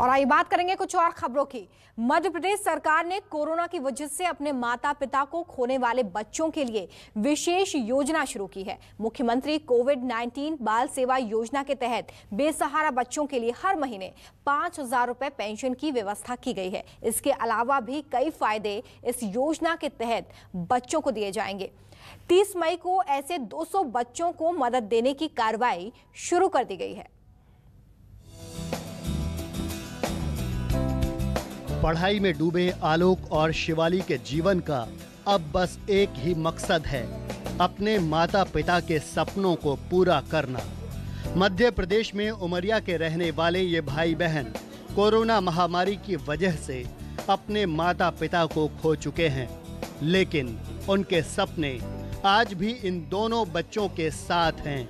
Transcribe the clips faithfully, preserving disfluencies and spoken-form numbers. और आइए बात करेंगे कुछ और खबरों की। मध्य प्रदेश सरकार ने कोरोना की वजह से अपने माता पिता को खोने वाले बच्चों के लिए विशेष योजना शुरू की है। मुख्यमंत्री कोविड नाइनटीन बाल सेवा योजना के तहत बेसहारा बच्चों के लिए हर महीने पांच हजार रुपए पेंशन की व्यवस्था की गई है। इसके अलावा भी कई फायदे इस योजना के तहत बच्चों को दिए जाएंगे। तीस मई को ऐसे दो सौ बच्चों को मदद देने की कार्रवाई शुरू कर दी गई है। पढ़ाई में डूबे आलोक और शिवाली के जीवन का अब बस एक ही मकसद है, अपने माता पिता के सपनों को पूरा करना। मध्य प्रदेश में उमरिया के रहने वाले ये भाई बहन कोरोना महामारी की वजह से अपने माता पिता को खो चुके हैं, लेकिन उनके सपने आज भी इन दोनों बच्चों के साथ हैं।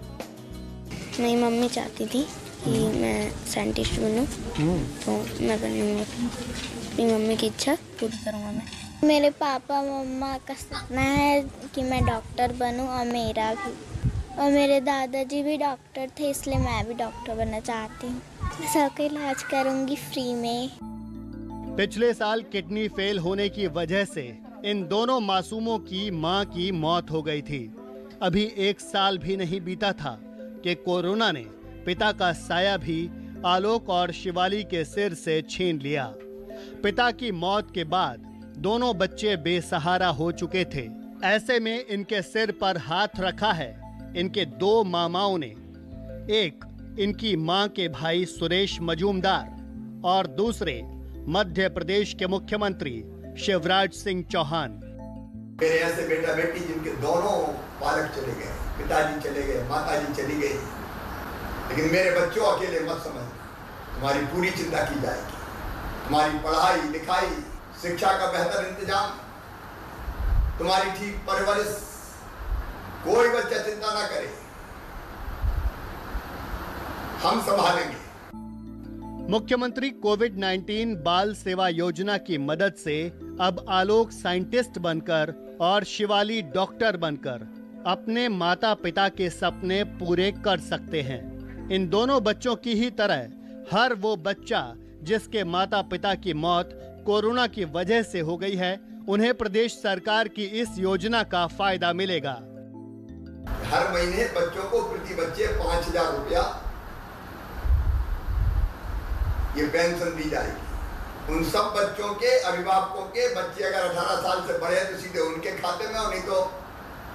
मेरी मम्मी चाहती थी कि मैं साइंटिस्ट बनूं, तो मैं बनूंगी। मेरी मम्मी की इच्छा पूरी करूँगा मैं। मेरे पापा मम्मा का सपना है कि मैं डॉक्टर बनूं और मेरा भी, और मेरे दादाजी भी डॉक्टर थे, इसलिए मैं भी डॉक्टर बनना चाहती हूँ। सबका इलाज करूँगी फ्री में। पिछले साल किडनी फेल होने की वजह से इन दोनों मासूमों की माँ की मौत हो गई थी। अभी एक साल भी नहीं बीता था कि कोरोना ने पिता का साया भी आलोक और शिवाली के सिर से छीन लिया। पिता की मौत के बाद दोनों बच्चे बेसहारा हो चुके थे। ऐसे में इनके सिर पर हाथ रखा है इनके दो मामाओं ने। एक इनकी मां के भाई सुरेश मजूमदार और दूसरे मध्य प्रदेश के मुख्यमंत्री शिवराज सिंह चौहान। मेरे यहाँ से बेटा बेटी जिनके दोनों पालक चले गए, पिताजी चले गए, माताजी चली गई, लेकिन मेरे बच्चों अकेले मत समझ, तुम्हारी पूरी चिंता की जाएगी। तुम्हारी पढ़ाई लिखाई, शिक्षा का बेहतर इंतजाम, तुम्हारी ठीक परवरिश, कोई बच्चा चिंता ना करे, हम संभालेंगे। मुख्यमंत्री कोविड नाइनटीन बाल सेवा योजना की मदद से अब आलोक साइंटिस्ट बनकर और शिवाली डॉक्टर बनकर अपने माता पिता के सपने पूरे कर सकते हैं। इन दोनों बच्चों की ही तरह हर वो बच्चा जिसके माता पिता की मौत कोरोना की वजह से हो गई है, उन्हें प्रदेश सरकार की इस योजना का फायदा मिलेगा। हर महीने बच्चों को प्रति बच्चे पांच हजार रुपया ये पेंशन दी जाएगी। उन सब बच्चों के अभिभावकों के बच्चे अगर अठारह साल से बड़े हैं तो सीधे उनके खाते में, और नहीं तो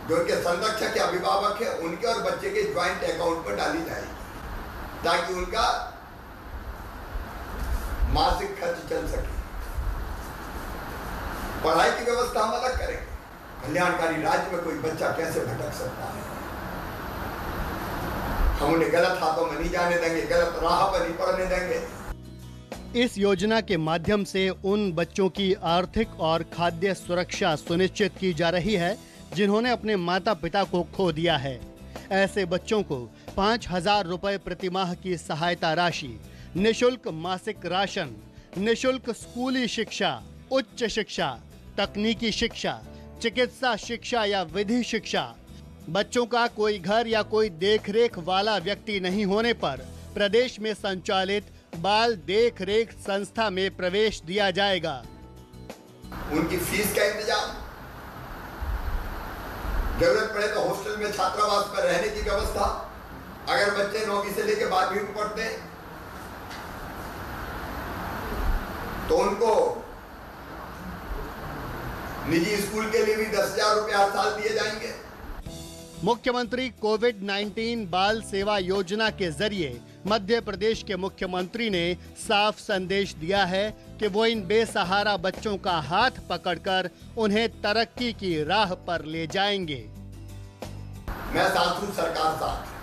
जो उनके संरक्षक के अभिभावक है उनके और बच्चे के ज्वाइंट अकाउंट पर डाली जाएगी, ताकि उनका मासिक खर्च चल सके। पढ़ाई की व्यवस्था हम अलग करें। कल्याणकारी राज्य में कोई बच्चा कैसे भटक सकता है? हम उन्हें गलत हाथों में नहीं जाने देंगे, गलत राह पर नहीं पड़ने देंगे। इस योजना के माध्यम से उन बच्चों की आर्थिक और खाद्य सुरक्षा सुनिश्चित की जा रही है जिन्होंने अपने माता पिता को खो दिया है। ऐसे बच्चों को पाँच हजार रुपये प्रतिमाह की सहायता राशि, निशुल्क मासिक राशन, निशुल्क स्कूली शिक्षा, उच्च शिक्षा, तकनीकी शिक्षा, चिकित्सा शिक्षा या विधि शिक्षा। बच्चों का कोई घर या कोई देखरेख वाला व्यक्ति नहीं होने पर प्रदेश में संचालित बाल देखरेख संस्था में प्रवेश दिया जाएगा। उनकी फीस का इंतजाम, जरूरत पड़े तो हॉस्टल में छात्रावास पर रहने की व्यवस्था, अगर बच्चे नौवीं से लेकर बारहवीं में पढ़ते हैं तो उनको निजी स्कूल के लिए भी दस हजार रुपये हर साल दिए जाएंगे। मुख्यमंत्री कोविड नाइनटीन बाल सेवा योजना के जरिए मध्य प्रदेश के मुख्यमंत्री ने साफ संदेश दिया है कि वो इन बेसहारा बच्चों का हाथ पकड़कर उन्हें तरक्की की राह पर ले जाएंगे। मैं साथ हूं, सरकार साथ।